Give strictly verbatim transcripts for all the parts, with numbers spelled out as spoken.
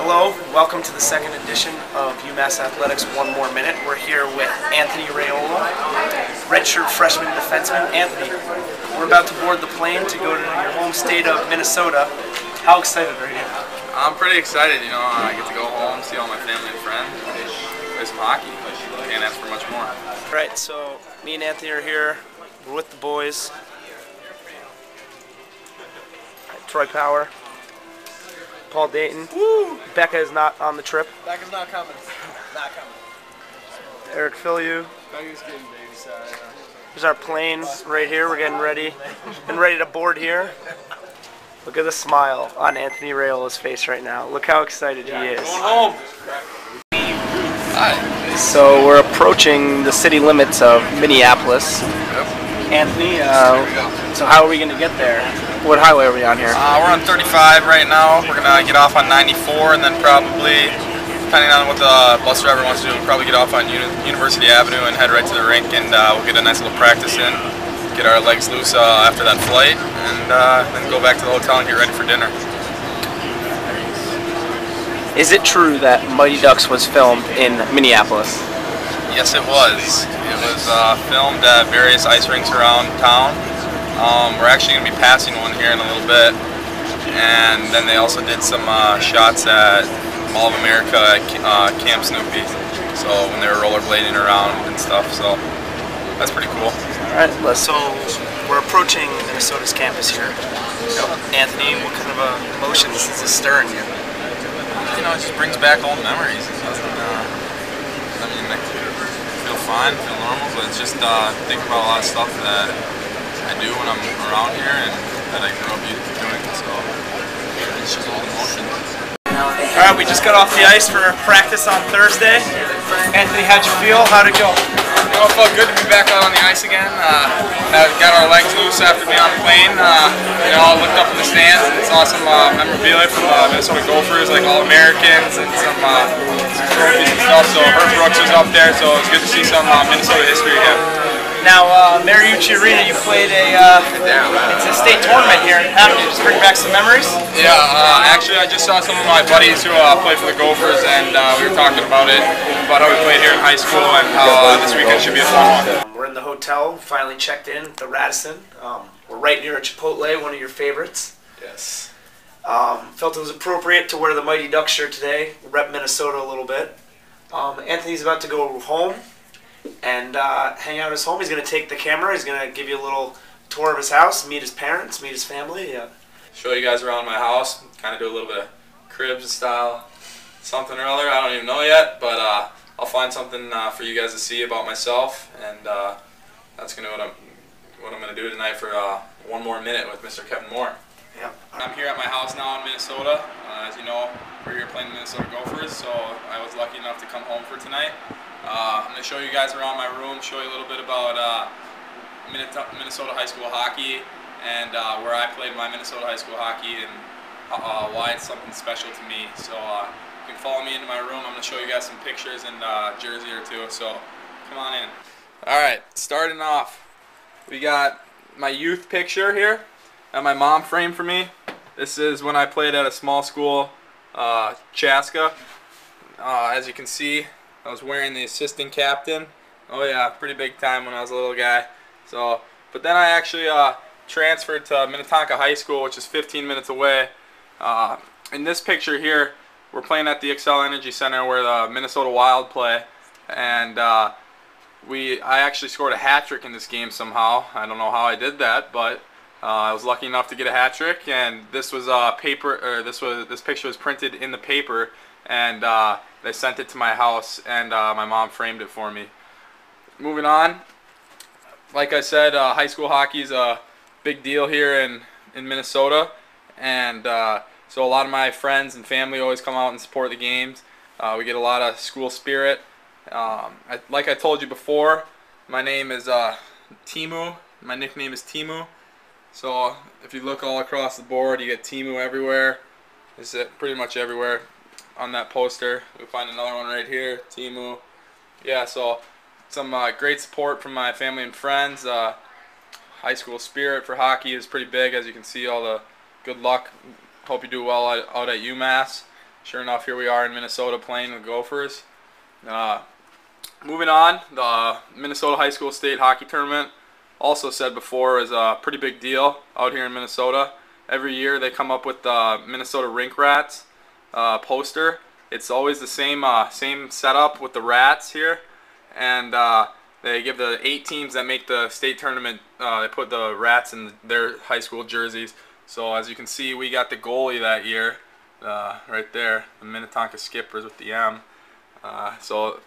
Hello, welcome to the second edition of UMass Athletics One More Minute. We're here with Anthony Raiola, redshirt freshman defenseman. Anthony, we're about to board the plane to go to your home state of Minnesota. How excited are you? I'm pretty excited, you know, I get to go home, see all my family and friends, play some hockey. Can't ask for much more. Right, so me and Anthony are here, we're with the boys. Troy Power, Paul Dayton. Woo! Becca is not on the trip. Becca's not coming. Not coming. Eric Filyeu. Becca's getting babysat. Here's our plane right here. We're getting ready and ready to board here. Look at the smile on Anthony Raiola's face right now. Look how excited yeah, he is. Going home. Hi. So we're approaching the city limits of Minneapolis. Yep. Anthony, uh, so how are we going to get there? What highway are we on here? Uh, we're on thirty-five right now. We're going to get off on ninety-four and then probably, depending on what the bus driver wants to do, we'll probably get off on Uni University Avenue and head right to the rink, and uh, we'll get a nice little practice in, get our legs loose uh, after that flight, and uh, then go back to the hotel and get ready for dinner. Is it true that Mighty Ducks was filmed in Minneapolis? Yes, it was. It was uh, filmed at various ice rinks around town. Um, we're actually going to be passing one here in a little bit. And then they also did some uh, shots at Mall of America at uh, Camp Snoopy. So when they were rollerblading around and stuff. So that's pretty cool. All right. Let's so we're approaching Minnesota's campus here. So, Anthony, what kind of uh, emotions is this stirring you? You know, it just brings back old memories. I mean, I feel fine, feel normal, but it's just uh, think about a lot of stuff that I do when I'm around here and that I grew up doing, so it's just all emotion. All right, we just got off the ice for practice on Thursday. Anthony, how'd you feel? How'd it go? You know, it felt good to be back out on the ice again. Uh, got our legs loose after being on the plane. Uh, you know, I looked up in the stands and saw some uh, memorabilia from uh, Minnesota Gophers, like All-Americans and some uh, trophies and stuff. So Herb Brooks was up there, so it was good to see some uh, Minnesota history again. Now, uh, Mariucci Arena, you played a, uh, it's a state tournament here. How did you just bring back some memories? Yeah, uh, actually I just saw some of my buddies who uh, play for the Gophers, and uh, we were talking about it, about how we played here in high school and how uh, this weekend should be a fun one. We're in the hotel, finally checked in, the Radisson. Um, we're right near a Chipotle, one of your favorites. Yes. Um, felt it was appropriate to wear the Mighty Duck shirt today, rep Minnesota a little bit. Um, Anthony's about to go home and uh, hang out at his home. He's going to take the camera. He's going to give you a little tour of his house, meet his parents, meet his family. Yeah. Show you guys around my house, kind of do a little bit of cribs style, something or other. I don't even know yet, but uh, I'll find something uh, for you guys to see about myself, and uh, that's going to what I'm what I'm going to do tonight for uh, one more minute with Mister Kevin Moore. Yep. I'm here at my house now in Minnesota. Uh, as you know, we're here playing the Minnesota Gophers, so I was lucky enough to come home for tonight. Uh, I'm going to show you guys around my room, show you a little bit about uh, Minnesota high school hockey and uh, where I played my Minnesota high school hockey and uh, why it's something special to me. So uh, you can follow me into my room. I'm going to show you guys some pictures and uh, jersey or two, so come on in. Alright, starting off, we got my youth picture here that my mom framed for me. This is when I played at a small school, uh, Chaska. Uh, as you can see, I was wearing the assistant captain. Oh yeah, pretty big time when I was a little guy. So, but then I actually uh, transferred to Minnetonka High School, which is fifteen minutes away. Uh, in this picture here, we're playing at the Xcel Energy Center where the Minnesota Wild play, and uh, we I actually scored a hat trick in this game somehow. I don't know how I did that, but uh, I was lucky enough to get a hat trick, and this was uh, paper, or this was this picture was printed in the paper, and uh, they sent it to my house, and uh, my mom framed it for me. Moving on, like I said, uh, high school hockey is a big deal here in, in Minnesota, and uh, so a lot of my friends and family always come out and support the games. Uh, we get a lot of school spirit. Um, I, like I told you before, my name is uh, Timu. My nickname is Timu. So if you look all across the board, you get Timu everywhere. It's pretty much everywhere on that poster. We'll find another one right here, Timu. Yeah, so some uh, great support from my family and friends. Uh, high school spirit for hockey is pretty big, as you can see, all the good luck. Hope you do well out at UMass. sure enough, here we are in Minnesota playing the Gophers. Uh, moving on, the uh, Minnesota High School State Hockey Tournament, also said before, is a pretty big deal out here in Minnesota. Every year they come up with the uh, Minnesota Rink Rats uh, poster. It's always the same uh, same setup with the rats here, and uh, they give the eight teams that make the state tournament. Uh, they put the rats in their high school jerseys. So as you can see, we got the goalie that year, uh, right there, the Minnetonka Skippers with the M. Uh, so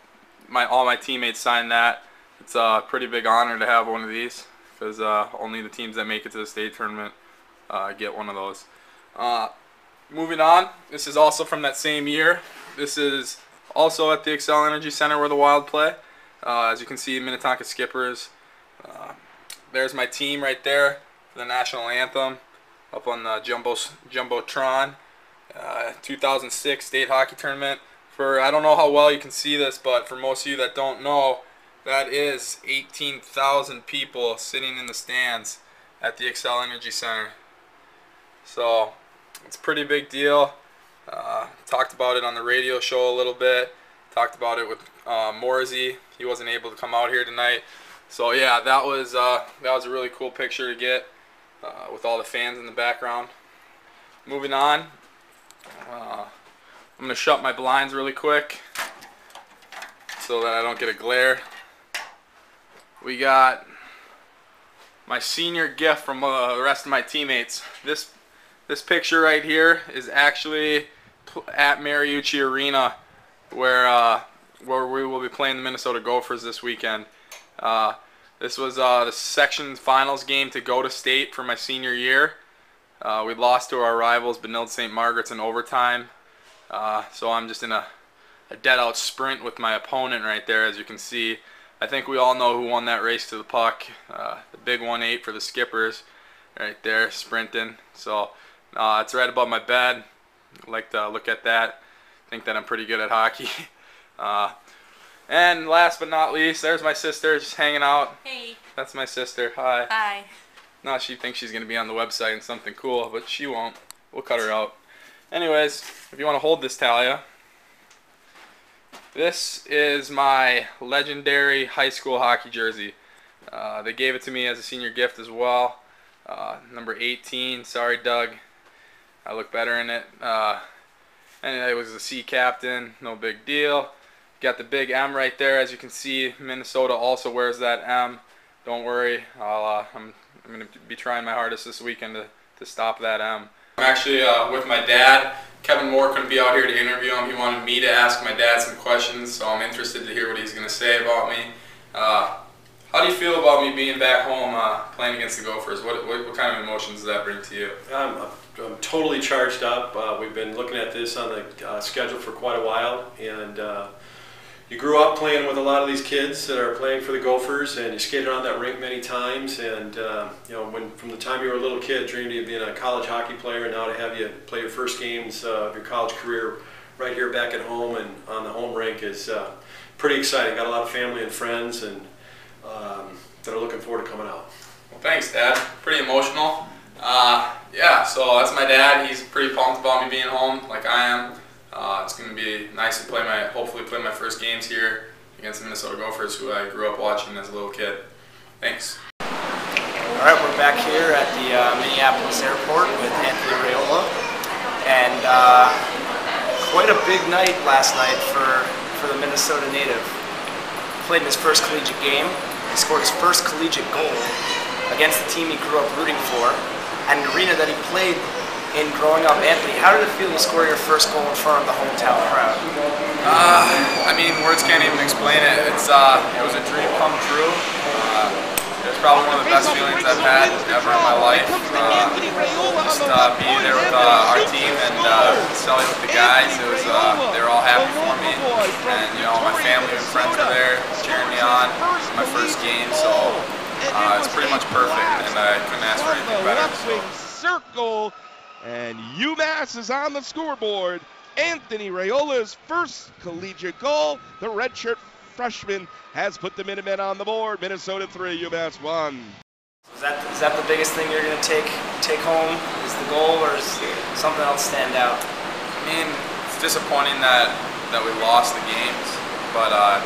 my all my teammates signed that. It's a pretty big honor to have one of these, because uh, only the teams that make it to the state tournament uh, get one of those. Uh, Moving on, this is also from that same year. This is also at the Xcel Energy Center where the Wild play. Uh, as you can see, Minnetonka Skippers. Uh, there's my team right there for the national anthem up on the Jumbo, Jumbotron. Uh, two thousand six State Hockey Tournament. For I don't know how well you can see this, but for most of you that don't know, that is eighteen thousand people sitting in the stands at the Xcel Energy Center. So it's a pretty big deal. Uh, talked about it on the radio show a little bit. Talked about it with uh, Morsey. He wasn't able to come out here tonight. So yeah, that was uh, that was a really cool picture to get uh, with all the fans in the background. Moving on, uh, I'm gonna shut my blinds really quick so that I don't get a glare. We got my senior gift from uh, the rest of my teammates. This. This picture right here is actually at Mariucci Arena, where uh, where we will be playing the Minnesota Gophers this weekend. Uh, this was uh, the section finals game to go to state for my senior year. Uh, we lost to our rivals Benilde Saint Margaret's in overtime, uh, so I'm just in a, a dead-out sprint with my opponent right there, as you can see. I think we all know who won that race to the puck. Uh, the big one eight for the Skippers, right there, sprinting. So. Uh, it's right above my bed. I like to look at that. I think that I'm pretty good at hockey. Uh, and last but not least, there's my sister just hanging out. Hey. That's my sister. Hi. Hi. No, she thinks she's going to be on the website and something cool, but she won't. We'll cut her out. Anyways, if you want to hold this, Talia, this is my legendary high school hockey jersey. Uh, they gave it to me as a senior gift as well. Uh, number eighteen. Sorry, Doug. I look better in it. Uh, and it was the sea captain, no big deal. Got the big M right there, as you can see. Minnesota also wears that M. Don't worry, I'll, uh, I'm, I'm going to be trying my hardest this weekend to, to stop that M. I'm actually uh, with my dad. Kevin Moore couldn't be out here to interview him. He wanted me to ask my dad some questions, so I'm interested to hear what he's going to say about me. Uh, How do you feel about me being back home uh, playing against the Gophers? What, what, what kind of emotions does that bring to you? I'm, I'm totally charged up. Uh, we've been looking at this on the uh, schedule for quite a while. And uh, you grew up playing with a lot of these kids that are playing for the Gophers, and you skated on that rink many times. And uh, you know, when from the time you were a little kid, dreamed of being a college hockey player, and now to have you play your first games uh, of your college career right here back at home and on the home rink is uh, pretty exciting. Got a lot of family and friends, and Um, that are looking forward to coming out. Well, thanks, Dad. Pretty emotional. Uh, yeah, so that's my dad. He's pretty pumped about me being home, like I am. Uh, it's going to be nice to play my, hopefully play my first games here against the Minnesota Gophers, who I grew up watching as a little kid. Thanks. All right, we're back here at the uh, Minneapolis airport with Anthony Raiola, and uh, quite a big night last night for for the Minnesota native. Played in his first collegiate game. He scored his first collegiate goal against the team he grew up rooting for, and an arena that he played in growing up. Anthony, how did it feel to score your first goal in front of the hometown crowd? Uh, I mean, words can't even explain it. It's uh, it was a dream come true. Uh, it was probably one of the best feelings I've had ever in my life. Uh, just uh, being there with uh, our team and uh, selling with the guys, it was uh, they were all happy for me, and you know, my family and friends were there cheering me on my first game. So uh, it's pretty much perfect, and I couldn't ask for anything better. Circle. And UMass is on the scoreboard. Anthony Raiola's first collegiate goal. The redshirt freshman has put the Minutemen on the board. Minnesota three, UMass one. Is that, is that the biggest thing you're going to take take home? Is the goal, or is something else stand out? I mean, it's disappointing that that we lost the games, but uh,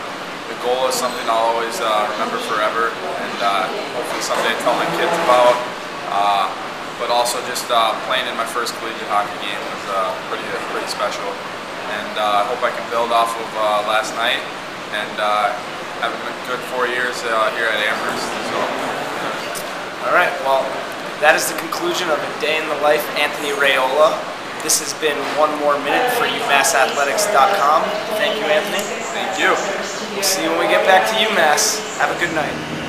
the goal is something I'll always uh, remember forever, and uh, hopefully someday tell my kids about. Uh, but also just uh, playing in my first collegiate hockey game was uh, pretty pretty special, and uh, I hope I can build off of uh, last night and uh, have a good four years uh, here at Amherst. So. All right, well, that is the conclusion of a day in the life, Anthony Raiola. This has been One More Minute for U Mass Athletics dot com. Thank you, Anthony. Thank you. We'll see you when we get back to UMass. Have a good night.